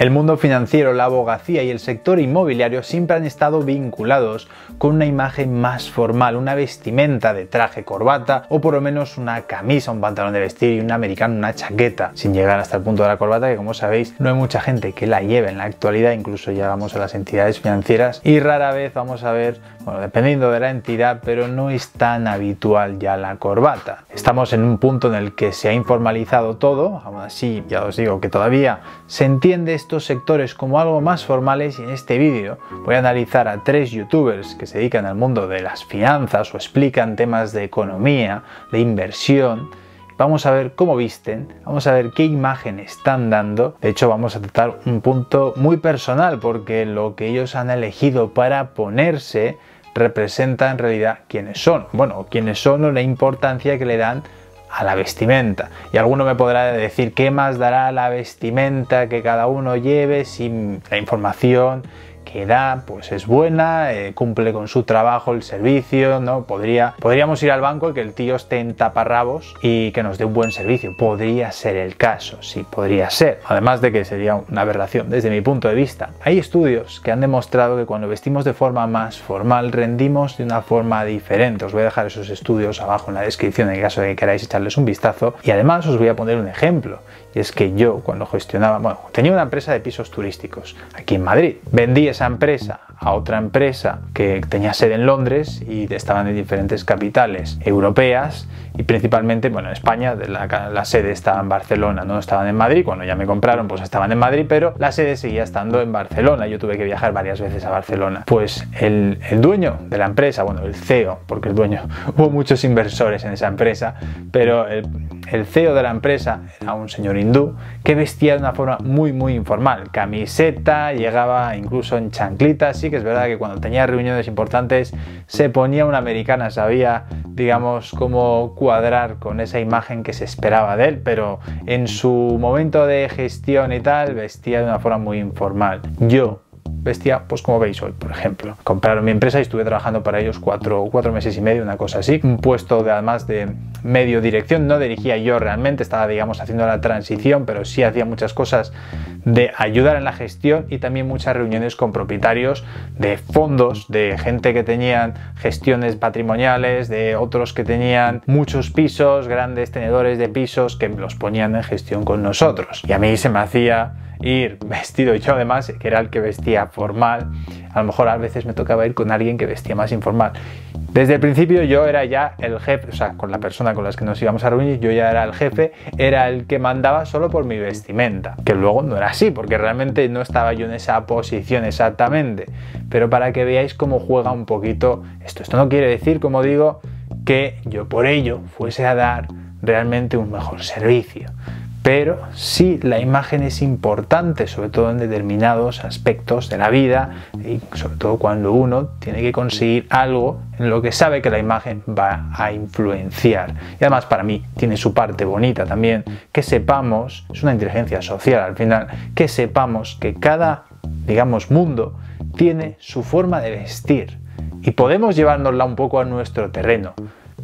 El mundo financiero, la abogacía y el sector inmobiliario siempre han estado vinculados con una imagen más formal, una vestimenta de traje, corbata o por lo menos una camisa, un pantalón de vestir y un americano, una chaqueta, sin llegar hasta el punto de la corbata que, como sabéis, no hay mucha gente que la lleve en la actualidad, incluso ya vamos a las entidades financieras y rara vez vamos a ver, bueno, dependiendo de la entidad, pero no es tan habitual ya la corbata. Estamos en un punto en el que se ha informalizado todo, aún así ya os digo que todavía se entiende esto sectores como algo más formales, y en este vídeo voy a analizar a tres youtubers que se dedican al mundo de las finanzas o explican temas de economía, de inversión. Vamos a ver cómo visten, vamos a ver qué imagen están dando. De hecho, vamos a tratar un punto muy personal porque lo que ellos han elegido para ponerse representa en realidad quiénes son. Bueno, quiénes son o la importancia que le dan a la vestimenta. Y alguno me podrá decir qué más dará la vestimenta que cada uno lleve si la información que da pues es buena, cumple con su trabajo, el servicio, ¿no? Podríamos ir al banco y que el tío esté en taparrabos y que nos dé un buen servicio. Podría ser el caso, sí, podría ser. Además de que sería una aberración desde mi punto de vista. Hay estudios que han demostrado que cuando vestimos de forma más formal rendimos de una forma diferente. Os voy a dejar esos estudios abajo en la descripción en caso de que queráis echarles un vistazo. Y además os voy a poner un ejemplo. Y es que yo cuando gestionaba, bueno, tenía una empresa de pisos turísticos aquí en Madrid. Vendí esa empresa a otra empresa que tenía sede en Londres y estaban en diferentes capitales europeas y principalmente, bueno, en España la sede estaba en Barcelona, no estaban en Madrid. Cuando ya me compraron pues estaban en Madrid, pero la sede seguía estando en Barcelona. Yo tuve que viajar varias veces a Barcelona. Pues el dueño de la empresa, bueno, el CEO, porque el dueño, hubo muchos inversores en esa empresa, pero el CEO de la empresa era un señor hindú que vestía de una forma muy muy informal, camiseta, llegaba incluso en chanclitas. Sí que es verdad que cuando tenía reuniones importantes se ponía una americana, sabía, digamos, cómo cuadrar con esa imagen que se esperaba de él, pero en su momento de gestión y tal vestía de una forma muy informal. Yo vestía, pues como veis hoy, por ejemplo. Compraron mi empresa y estuve trabajando para ellos cuatro meses y medio, una cosa así. Un puesto de, además de medio dirección, no dirigía yo realmente, estaba, digamos, haciendo la transición, pero sí hacía muchas cosas de ayudar en la gestión y también muchas reuniones con propietarios de fondos, de gente que tenían gestiones patrimoniales, de otros que tenían muchos pisos, grandes tenedores de pisos que los ponían en gestión con nosotros. Y a mí se me hacía ir vestido, yo además, que era el que vestía formal, a lo mejor a veces me tocaba ir con alguien que vestía más informal. Desde el principio yo era ya el jefe, o sea, con la persona con la que nos íbamos a reunir, yo ya era el jefe, era el que mandaba solo por mi vestimenta, que luego no era así, porque realmente no estaba yo en esa posición exactamente, pero para que veáis cómo juega un poquito esto. Esto no quiere decir, como digo, que yo por ello fuese a dar realmente un mejor servicio. Pero sí, la imagen es importante, sobre todo en determinados aspectos de la vida y sobre todo cuando uno tiene que conseguir algo en lo que sabe que la imagen va a influenciar. Y además para mí tiene su parte bonita también, que sepamos, es una inteligencia social al final, que sepamos que cada, digamos, mundo tiene su forma de vestir y podemos llevárnosla un poco a nuestro terreno,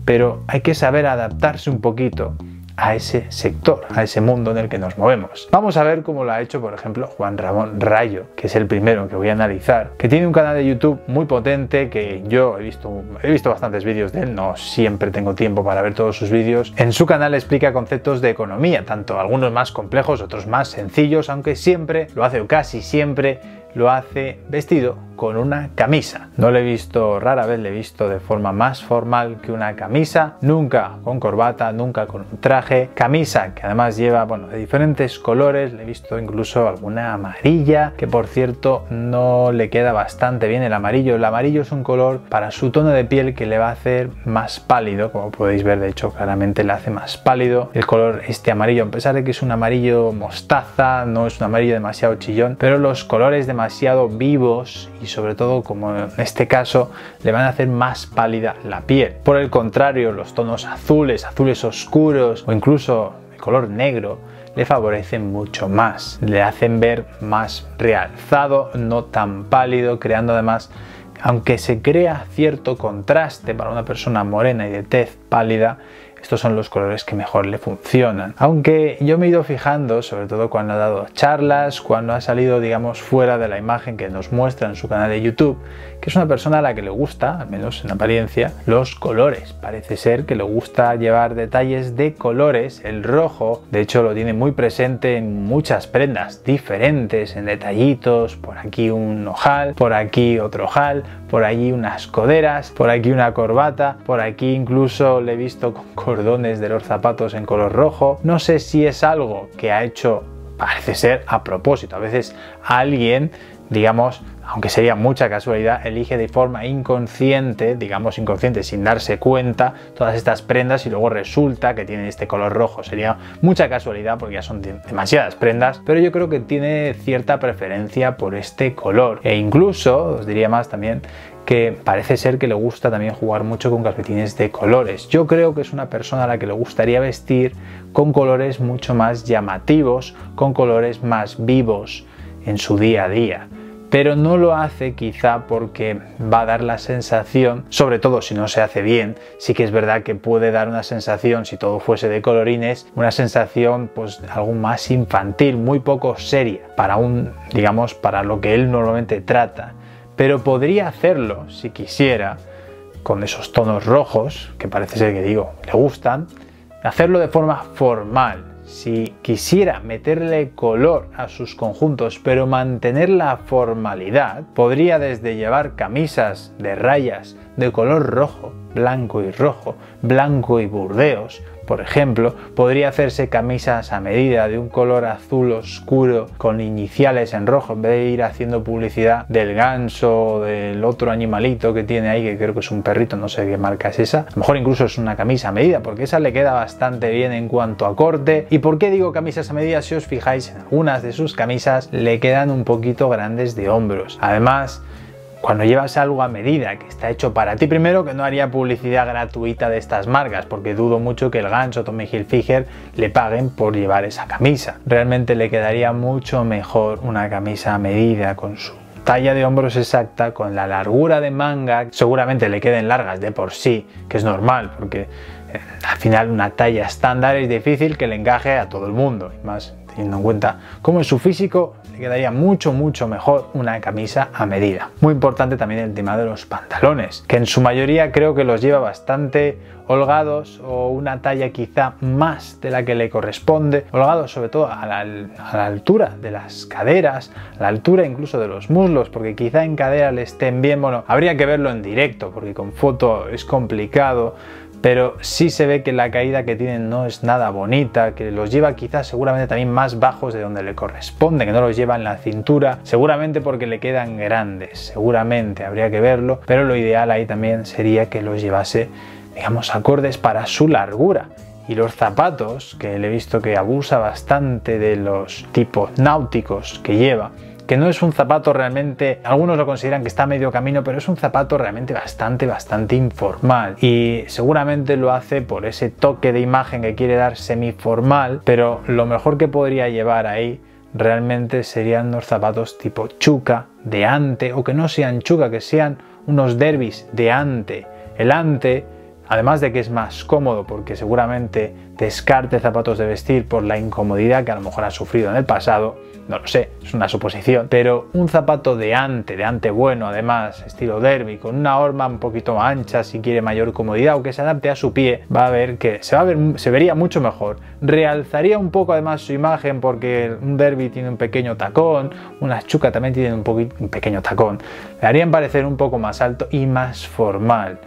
pero hay que saber adaptarse un poquito a ese sector, a ese mundo en el que nos movemos. Vamos a ver cómo lo ha hecho, por ejemplo, Juan Ramón Rallo, que es el primero que voy a analizar, que tiene un canal de YouTube muy potente, que yo he visto bastantes vídeos de él, no siempre tengo tiempo para ver todos sus vídeos. En su canal explica conceptos de economía, tanto algunos más complejos, otros más sencillos, aunque siempre lo hace, o casi siempre lo hace vestido con una camisa. No le he visto, rara vez le he visto de forma más formal que una camisa, nunca con corbata, nunca con un traje. Camisa que además lleva, bueno, de diferentes colores, le he visto incluso alguna amarilla, que por cierto no le queda bastante bien el amarillo. El amarillo es un color para su tono de piel que le va a hacer más pálido, como podéis ver, de hecho claramente le hace más pálido el color este amarillo, a pesar de que es un amarillo mostaza, no es un amarillo demasiado chillón, pero los colores demasiado vivos y sobre todo, como en este caso, le van a hacer más pálida la piel. Por el contrario, los tonos azules, azules oscuros o incluso el color negro le favorecen mucho más, le hacen ver más realzado, no tan pálido, creando además, aunque se crea cierto contraste para una persona morena y de tez pálida, estos son los colores que mejor le funcionan. Aunque yo me he ido fijando, sobre todo cuando ha dado charlas, cuando ha salido, digamos, fuera de la imagen que nos muestra en su canal de YouTube, que es una persona a la que le gusta, al menos en apariencia, los colores. Parece ser que le gusta llevar detalles de colores. El rojo, de hecho, lo tiene muy presente en muchas prendas diferentes, en detallitos, por aquí un ojal, por aquí otro ojal, por allí unas coderas, por aquí una corbata, por aquí incluso le he visto con cordones de los zapatos en color rojo. No sé si es algo que ha hecho, parece ser, a propósito. A veces alguien, digamos, aunque sería mucha casualidad, elige de forma inconsciente, digamos inconsciente, sin darse cuenta, todas estas prendas y luego resulta que tienen este color rojo. Sería mucha casualidad porque ya son demasiadas prendas, pero yo creo que tiene cierta preferencia por este color. E incluso, os diría más también, que parece ser que le gusta también jugar mucho con calcetines de colores. Yo creo que es una persona a la que le gustaría vestir con colores mucho más llamativos, con colores más vivos en su día a día, pero no lo hace quizá porque va a dar la sensación, sobre todo si no se hace bien, sí que es verdad que puede dar una sensación, si todo fuese de colorines, una sensación pues algo más infantil, muy poco seria, para un, digamos, para lo que él normalmente trata, pero podría hacerlo si quisiera, con esos tonos rojos, que parece ser que digo, le gustan, hacerlo de forma formal. Si quisiera meterle color a sus conjuntos pero mantener la formalidad, podría desde llevar camisas de rayas de color rojo, blanco y burdeos, por ejemplo, podría hacerse camisas a medida de un color azul oscuro con iniciales en rojo, en vez de ir haciendo publicidad del ganso o del otro animalito que tiene ahí, que creo que es un perrito, no sé qué marca es esa. A lo mejor incluso es una camisa a medida, porque esa le queda bastante bien en cuanto a corte. ¿Y por qué digo camisas a medida? Si os fijáis, en algunas de sus camisas le quedan un poquito grandes de hombros. Además, cuando llevas algo a medida que está hecho para ti, primero que no haría publicidad gratuita de estas marcas, porque dudo mucho que el ganso o Tommy Hilfiger le paguen por llevar esa camisa. Realmente le quedaría mucho mejor una camisa a medida con su talla de hombros exacta, con la largura de manga. Seguramente le queden largas de por sí, que es normal, porque al final una talla estándar es difícil que le encaje a todo el mundo, y más teniendo en cuenta cómo es su físico. Le quedaría mucho mejor una camisa a medida. Muy importante también el tema de los pantalones, que en su mayoría creo que los lleva bastante holgados o una talla quizá más de la que le corresponde, holgados sobre todo a la altura de las caderas, a la altura incluso de los muslos, porque quizá en cadera le estén bien. Bueno, habría que verlo en directo porque con foto es complicado, pero sí se ve que la caída que tienen no es nada bonita, que los lleva quizás seguramente también más bajos de donde le corresponde, que no los lleva en la cintura, seguramente porque le quedan grandes, seguramente, habría que verlo, pero lo ideal ahí también sería que los llevase, digamos, acordes para su largura. Y los zapatos, que le he visto que abusa bastante de los tipos náuticos que lleva, que no es un zapato realmente, algunos lo consideran que está a medio camino, pero es un zapato realmente bastante informal, y seguramente lo hace por ese toque de imagen que quiere dar semiformal, pero lo mejor que podría llevar ahí realmente serían los zapatos tipo chuca de ante, o que no sean chuca, que sean unos derbis de ante. El ante, además de que es más cómodo porque seguramente descarte zapatos de vestir por la incomodidad que a lo mejor ha sufrido en el pasado, no lo sé, es una suposición, pero un zapato de ante bueno, además estilo derby, con una horma un poquito ancha si quiere mayor comodidad o que se adapte a su pie, va a ver que se vería mucho mejor, realzaría un poco además su imagen, porque un derby tiene un pequeño tacón, unas chucas también tienen un pequeño tacón, le harían parecer un poco más alto y más formal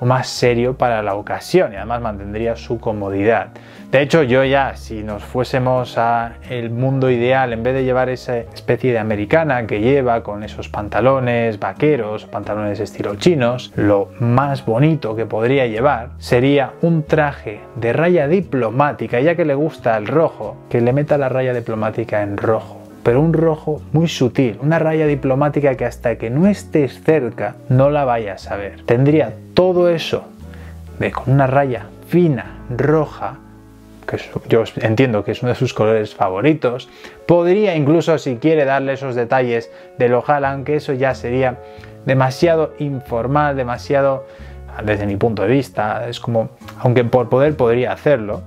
o más serio para la ocasión, y además mantendría su comodidad. De hecho, yo ya, si nos fuésemos a el mundo ideal, en vez de llevar esa especie de americana que lleva con esos pantalones vaqueros, pantalones estilo chinos, lo más bonito que podría llevar sería un traje de raya diplomática, ya que le gusta el rojo, que le meta la raya diplomática en rojo, pero un rojo muy sutil, una raya diplomática que hasta que no estés cerca no la vayas a ver. Tendría todo eso con una raya fina, roja, que yo entiendo que es uno de sus colores favoritos. Podría incluso, si quiere, darle esos detalles del ojal, aunque eso ya sería demasiado informal, demasiado desde mi punto de vista, es como, aunque por poder podría hacerlo,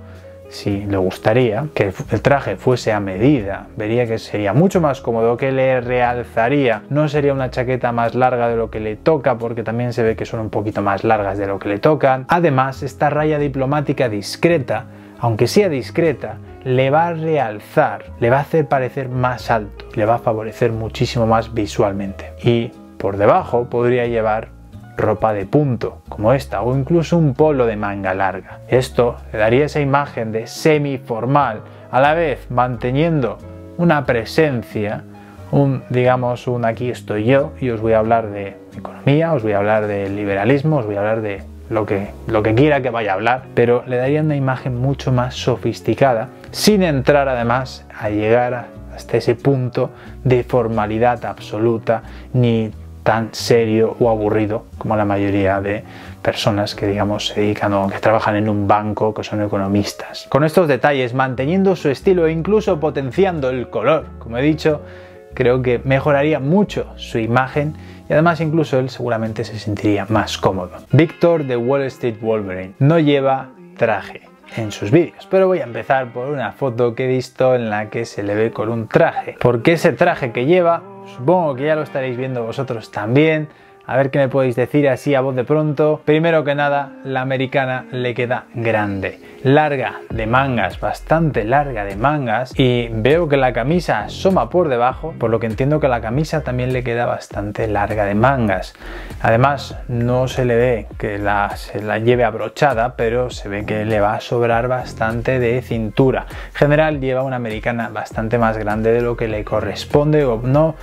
si le gustaría que el traje fuese a medida, vería que sería mucho más cómodo, que le realzaría, no sería una chaqueta más larga de lo que le toca, porque también se ve que son un poquito más largas de lo que le tocan. Además, esta raya diplomática discreta, aunque sea discreta, le va a realzar, le va a hacer parecer más alto, le va a favorecer muchísimo más visualmente. Y por debajo podría llevar ropa de punto, como esta, o incluso un polo de manga larga. Esto le daría esa imagen de semiformal, a la vez manteniendo una presencia, digamos, aquí estoy yo y os voy a hablar de economía, os voy a hablar de liberalismo, os voy a hablar de lo que quiera que vaya a hablar, pero le daría una imagen mucho más sofisticada, sin entrar además a llegar hasta ese punto de formalidad absoluta, ni tan serio o aburrido como la mayoría de personas que, digamos, se dedican o que trabajan en un banco, que son economistas. Con estos detalles, manteniendo su estilo e incluso potenciando el color, como he dicho, creo que mejoraría mucho su imagen y además incluso él seguramente se sentiría más cómodo. Víctor de Wall Street Wolverine no lleva traje en sus vídeos, pero voy a empezar por una foto que he visto en la que se le ve con un traje, porque ese traje que lleva, supongo que ya lo estaréis viendo vosotros también. A ver qué me podéis decir así a voz de pronto. Primero que nada, la americana le queda grande, larga de mangas, bastante larga de mangas, y veo que la camisa asoma por debajo, por lo que entiendo que la camisa también le queda bastante larga de mangas. Además, no se le ve que se la lleve abrochada, pero se ve que le va a sobrar bastante de cintura. En general, lleva una americana bastante más grande de lo que le corresponde, o no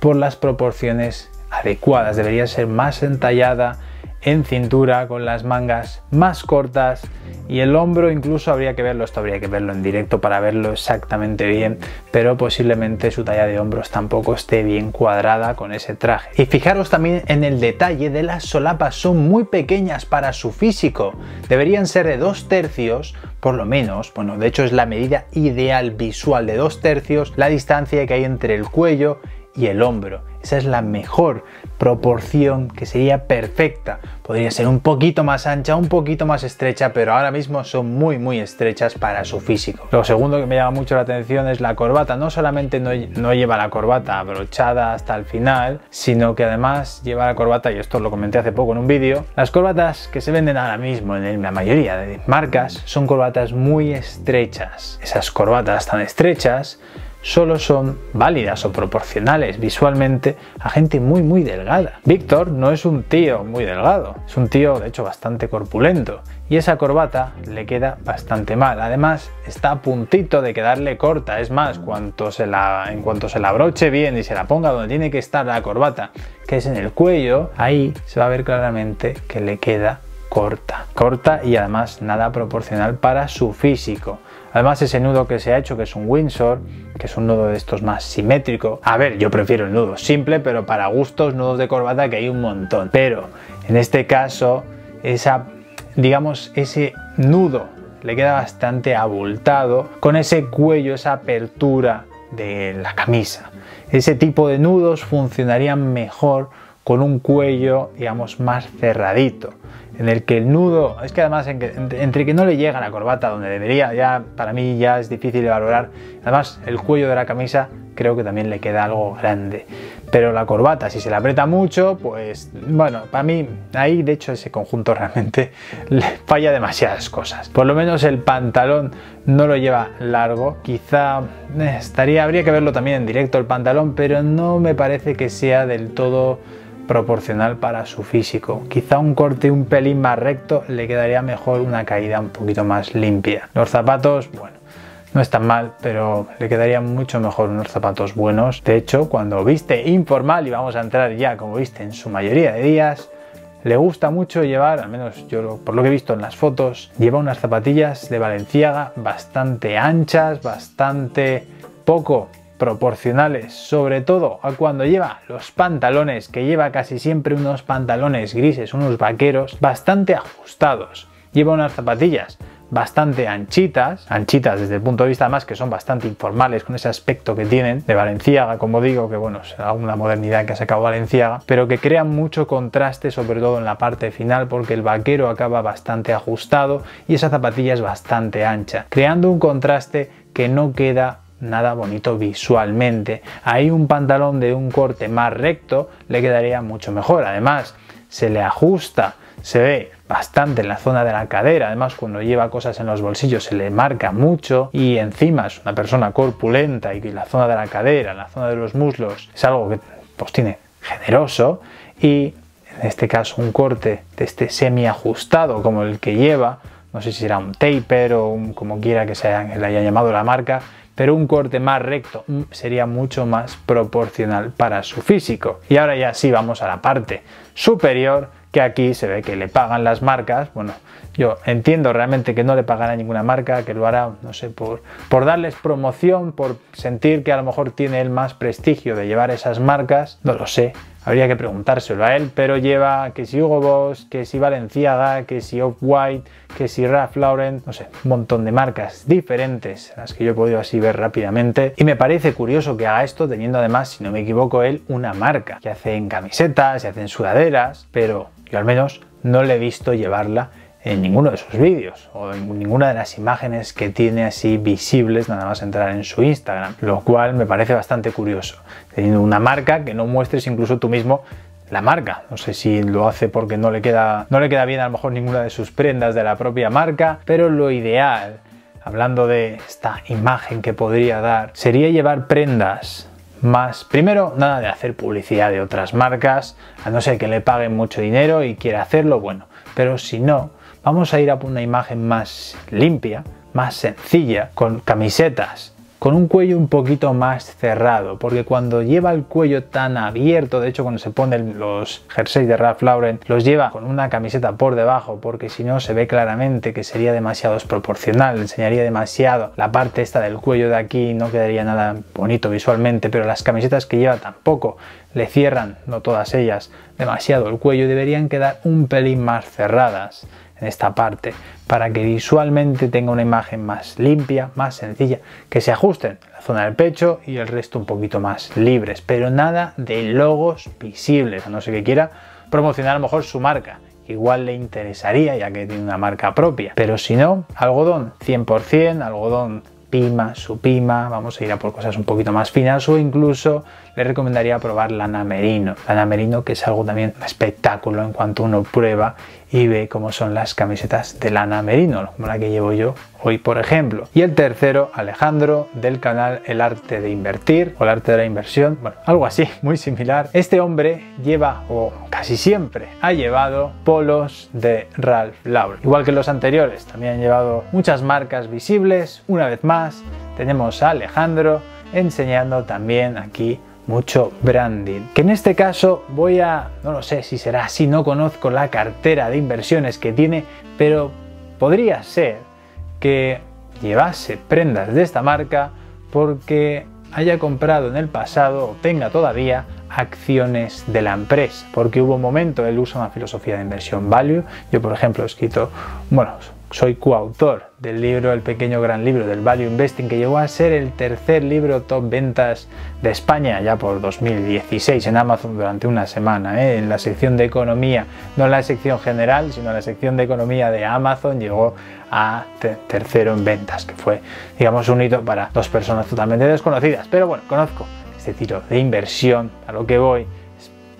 por las proporciones adecuadas. Debería ser más entallada en cintura, con las mangas más cortas, y el hombro incluso habría que verlo, esto habría que verlo en directo para verlo exactamente bien, pero posiblemente su talla de hombros tampoco esté bien cuadrada con ese traje. Y fijaros también en el detalle de las solapas, son muy pequeñas para su físico, deberían ser de 2/3 por lo menos, bueno, de hecho es la medida ideal visual, de 2/3 la distancia que hay entre el cuello y el hombro. Esa es la mejor proporción, que sería perfecta. Podría ser un poquito más ancha, un poquito más estrecha, pero ahora mismo son muy estrechas para su físico. Lo segundo que me llama mucho la atención es la corbata. No solamente no lleva la corbata abrochada hasta el final, sino que además lleva la corbata, y esto lo comenté hace poco en un vídeo, las corbatas que se venden ahora mismo en la mayoría de marcas son corbatas muy estrechas. Esas corbatas tan estrechas solo son válidas o proporcionales visualmente a gente muy delgada. Víctor no es un tío muy delgado, es un tío de hecho bastante corpulento, y esa corbata le queda bastante mal. Además, está a puntito de quedarle corta. Es más, en cuanto se la abroche bien y se la ponga donde tiene que estar la corbata, que es en el cuello, ahí se va a ver claramente que le queda corta, y además nada proporcional para su físico. Además, ese nudo que se ha hecho, que es un Windsor, que es un nudo de estos más simétrico. A ver, yo prefiero el nudo simple, pero para gustos, nudos de corbata que hay un montón. Pero en este caso, ese nudo le queda bastante abultado con ese cuello, esa apertura de la camisa. Ese tipo de nudos funcionarían mejor con un cuello, digamos, más cerradito, en el que el nudo, es que además entre que no le llega la corbata donde debería, ya para mí ya es difícil de valorar. Además, el cuello de la camisa creo que también le queda algo grande, pero la corbata, si se la aprieta mucho, pues bueno, para mí ahí de hecho ese conjunto realmente le falla demasiadas cosas. Por lo menos el pantalón no lo lleva largo, quizá habría que verlo también en directo el pantalón, pero no me parece que sea del todo proporcional para su físico. Quizá un corte un pelín más recto le quedaría mejor, una caída un poquito más limpia. Los zapatos, bueno, no están mal, pero le quedarían mucho mejor unos zapatos buenos. De hecho, cuando viste informal, y vamos a entrar ya como viste en su mayoría de días, le gusta mucho llevar, al menos yo por lo que he visto en las fotos, lleva unas zapatillas de Balenciaga bastante anchas, bastante poco proporcionales, sobre todo a cuando lleva los pantalones, que lleva casi siempre unos pantalones grises, unos vaqueros bastante ajustados. Lleva unas zapatillas bastante anchitas desde el punto de vista además que son bastante informales con ese aspecto que tienen de Balenciaga, como digo, que bueno, será una modernidad que ha sacado Balenciaga, pero que crean mucho contraste, sobre todo en la parte final, porque el vaquero acaba bastante ajustado y esa zapatilla es bastante ancha, creando un contraste que no queda nada bonito visualmente. Ahí un pantalón de un corte más recto le quedaría mucho mejor, además se le ajusta, se ve bastante en la zona de la cadera, además cuando lleva cosas en los bolsillos se le marca mucho y encima es una persona corpulenta y la zona de la cadera, la zona de los muslos es algo que pues tiene generoso, y en este caso un corte de este semi ajustado como el que lleva, no sé si será un taper o un, como quiera que se le haya llamado la marca, pero un corte más recto sería mucho más proporcional para su físico. Y ahora ya sí vamos a la parte superior, que aquí se ve que le pagan las marcas. Bueno, yo entiendo realmente que no le pagará ninguna marca, que lo hará, no sé, por darles promoción, por sentir que a lo mejor tiene él más prestigio de llevar esas marcas, no lo sé, habría que preguntárselo a él, pero lleva que si Hugo Boss, que si Balenciaga, que si Off-White, que si Ralph Lauren, no sé, un montón de marcas diferentes, las que yo he podido así ver rápidamente, y me parece curioso que haga esto teniendo además, si no me equivoco, él una marca, que hace en camisetas, que hace en sudaderas, pero yo al menos no le he visto llevarla en ninguno de sus vídeos o en ninguna de las imágenes que tiene así visibles nada más entrar en su Instagram, lo cual me parece bastante curioso, teniendo una marca que no muestres incluso tú mismo la marca. No sé si lo hace porque no le queda bien a lo mejor ninguna de sus prendas de la propia marca, pero lo ideal, hablando de esta imagen que podría dar, sería llevar prendas más, primero, nada de hacer publicidad de otras marcas, a no ser que le paguen mucho dinero y quiera hacerlo, bueno, pero si no, vamos a ir a una imagen más limpia, más sencilla, con camisetas, con un cuello un poquito más cerrado, porque cuando lleva el cuello tan abierto, de hecho cuando se ponen los jerseys de Ralph Lauren, los lleva con una camiseta por debajo, porque si no se ve claramente que sería demasiado desproporcional, enseñaría demasiado la parte esta del cuello de aquí, no quedaría nada bonito visualmente, pero las camisetas que lleva tampoco le cierran, no todas ellas, demasiado el cuello, deberían quedar un pelín más cerradas en esta parte, para que visualmente tenga una imagen más limpia, más sencilla, que se ajusten la zona del pecho y el resto un poquito más libres, pero nada de logos visibles, a no ser que quiera promocionar a lo mejor su marca, igual le interesaría ya que tiene una marca propia, pero si no, algodón 100%, algodón Pima, Supima, vamos a ir a por cosas un poquito más finas, o incluso le recomendaría probar Lana Merino. Lana Merino, que es algo también espectáculo en cuanto uno prueba y ve cómo son las camisetas de Lana Merino, como la que llevo yo hoy, por ejemplo. Y el tercero, Alejandro, del canal El Arte de Invertir o El Arte de la Inversión, bueno, algo así, muy similar. Este hombre lleva, o casi siempre ha llevado, polos de Ralph Lauren. Igual que los anteriores, también han llevado muchas marcas visibles. Una vez más, tenemos a Alejandro enseñando también aquí mucho branding, que en este caso voy a, no lo sé si será así, no conozco la cartera de inversiones que tiene, pero podría ser que llevase prendas de esta marca porque haya comprado en el pasado o tenga todavía acciones de la empresa, porque hubo un momento, él usa una filosofía de inversión value, yo por ejemplo he escrito, bueno, soy coautor del libro El Pequeño Gran Libro del Value Investing, que llegó a ser el tercer libro top ventas de España ya por 2016 en Amazon durante una semana, en la sección de economía, no en la sección general, sino en la sección de economía de Amazon, llegó a tercero en ventas, que fue, digamos, un hito para dos personas totalmente desconocidas. Pero bueno, conozco este tiro de inversión, a lo que voy,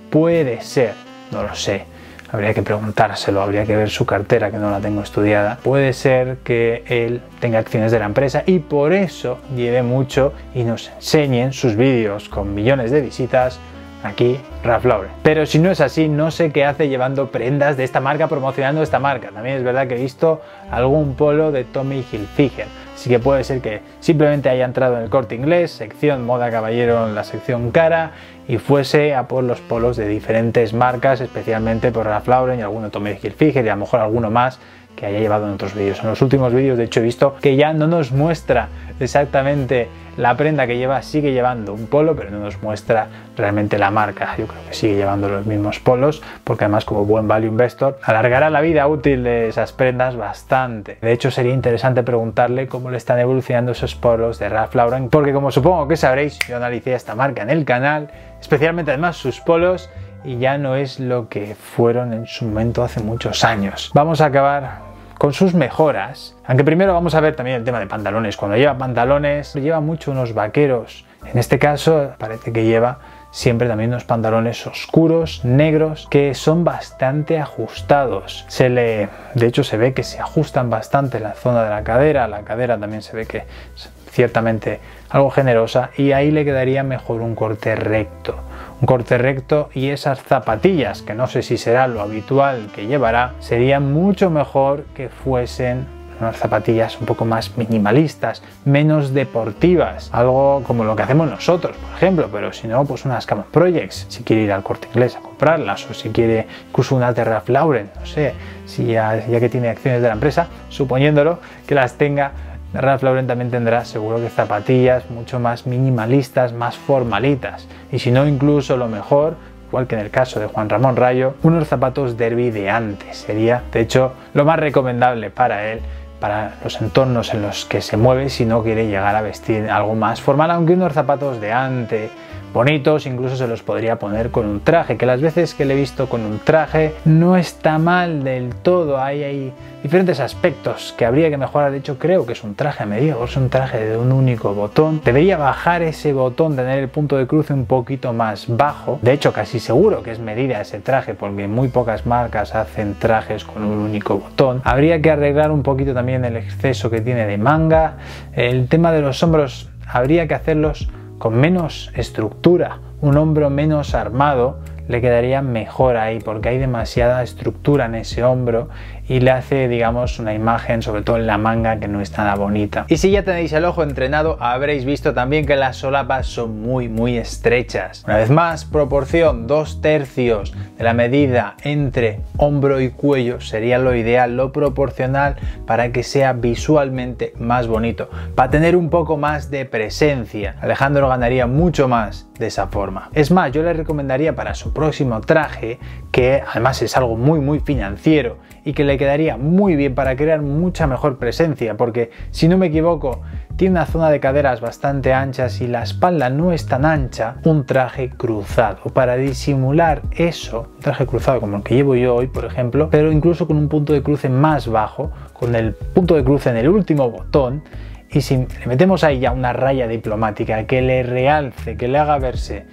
puede ser, no lo sé, habría que preguntárselo, habría que ver su cartera, que no la tengo estudiada. Puede ser que él tenga acciones de la empresa y por eso lleve mucho y nos enseñen sus vídeos con millones de visitas aquí Ralph Lauren. Pero si no es así, no sé qué hace llevando prendas de esta marca, promocionando esta marca. También es verdad que he visto algún polo de Tommy Hilfiger, así que puede ser que simplemente haya entrado en el Corte Inglés, sección moda caballero, en la sección cara, y fuese a por los polos de diferentes marcas, especialmente por Ralph Lauren y alguno Tommy Hilfiger y a lo mejor alguno más, que haya llevado en otros vídeos. En los últimos vídeos, de hecho, he visto que ya no nos muestra exactamente la prenda que lleva, sigue llevando un polo, pero no nos muestra realmente la marca. Yo creo que sigue llevando los mismos polos, porque además, como buen value investor, alargará la vida útil de esas prendas bastante. De hecho, sería interesante preguntarle cómo le están evolucionando esos polos de Ralph Lauren, porque como supongo que sabréis, yo analicé esta marca en el canal, especialmente además sus polos, y ya no es lo que fueron en su momento hace muchos años. Vamos a acabar con sus mejoras, aunque primero vamos a ver también el tema de pantalones. Cuando lleva pantalones, lleva mucho unos vaqueros. En este caso parece que lleva siempre también unos pantalones oscuros, negros, que son bastante ajustados. De hecho, se ve que se ajustan bastante en la zona de la cadera también se ve que es ciertamente algo generosa, y ahí le quedaría mejor un corte recto. Un corte recto, y esas zapatillas, que no sé si será lo habitual que llevará, sería mucho mejor que fuesen unas zapatillas un poco más minimalistas, menos deportivas, algo como lo que hacemos nosotros, por ejemplo, pero si no, pues unas Common Projects, si quiere ir al Corte Inglés a comprarlas, o si quiere incluso unas de Ralph Lauren, no sé, si ya que tiene acciones de la empresa, suponiéndolo que las tenga, Ralph Lauren también tendrá seguro que zapatillas mucho más minimalistas, más formalitas, y si no, incluso lo mejor, igual que en el caso de Juan Ramón Rallo, unos zapatos derby de antes. Sería, de hecho, lo más recomendable para él, para los entornos en los que se mueve, si no quiere llegar a vestir algo más formal, aunque unos zapatos de antes bonitos incluso se los podría poner con un traje, que las veces que le he visto con un traje no está mal del todo. Hay diferentes aspectos que habría que mejorar. De hecho, creo que es un traje a medida, o es un traje de un único botón. Debería bajar ese botón, tener el punto de cruce un poquito más bajo. De hecho, casi seguro que es medida ese traje, porque muy pocas marcas hacen trajes con un único botón. Habría que arreglar un poquito también el exceso que tiene de manga. El tema de los hombros habría que hacerlos con menos estructura, un hombro menos armado le quedaría mejor ahí, porque hay demasiada estructura en ese hombro y le hace, digamos, una imagen, sobre todo en la manga, que no es nada bonita. Y si ya tenéis el ojo entrenado, habréis visto también que las solapas son muy estrechas. Una vez más, proporción 2/3 de la medida entre hombro y cuello sería lo ideal, lo proporcional, para que sea visualmente más bonito, para tener un poco más de presencia. Alejandro ganaría mucho más de esa forma. Es más, yo le recomendaría para su próximo traje, que además es algo muy financiero y que le quedaría muy bien para crear mucha mejor presencia, porque si no me equivoco tiene una zona de caderas bastante anchas y la espalda no es tan ancha, un traje cruzado para disimular eso, un traje cruzado como el que llevo yo hoy, por ejemplo, pero incluso con un punto de cruce más bajo, con el punto de cruce en el último botón. Y si le metemos ahí ya una raya diplomática que le realce, que le haga verse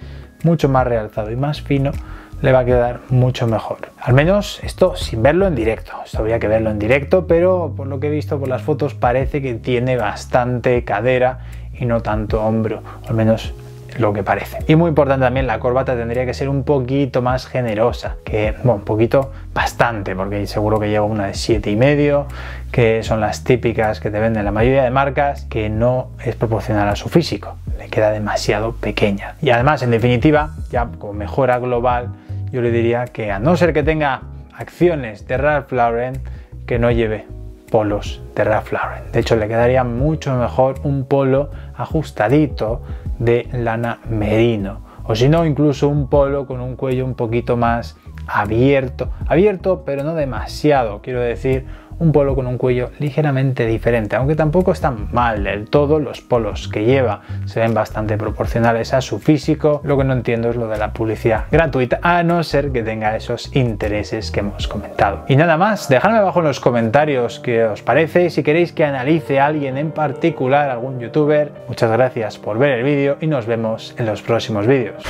mucho más realzado y más fino, le va a quedar mucho mejor. Al menos esto sin verlo en directo. Esto habría que verlo en directo, pero por lo que he visto por las fotos parece que tiene bastante cadera y no tanto hombro, o al menos lo que parece. Y muy importante también, la corbata tendría que ser un poquito más generosa, que, bueno, un poquito, bastante, porque seguro que lleva una de 7,5, que son las típicas que te venden la mayoría de marcas, que no es proporcional a su físico, le queda demasiado pequeña. Y además, en definitiva, ya como mejora global, yo le diría que, a no ser que tenga acciones de Ralph Lauren, que no lleve polos de Ralph Lauren. De hecho, le quedaría mucho mejor un polo ajustadito de lana merino, o si no, incluso un polo con un cuello un poquito más abierto, pero no demasiado, quiero decir, un polo con un cuello ligeramente diferente, aunque tampoco están mal del todo. Los polos que lleva se ven bastante proporcionales a su físico. Lo que no entiendo es lo de la publicidad gratuita, a no ser que tenga esos intereses que hemos comentado. Y nada más, dejadme abajo en los comentarios qué os parece, si queréis que analice a alguien en particular, algún youtuber. Muchas gracias por ver el vídeo y nos vemos en los próximos vídeos.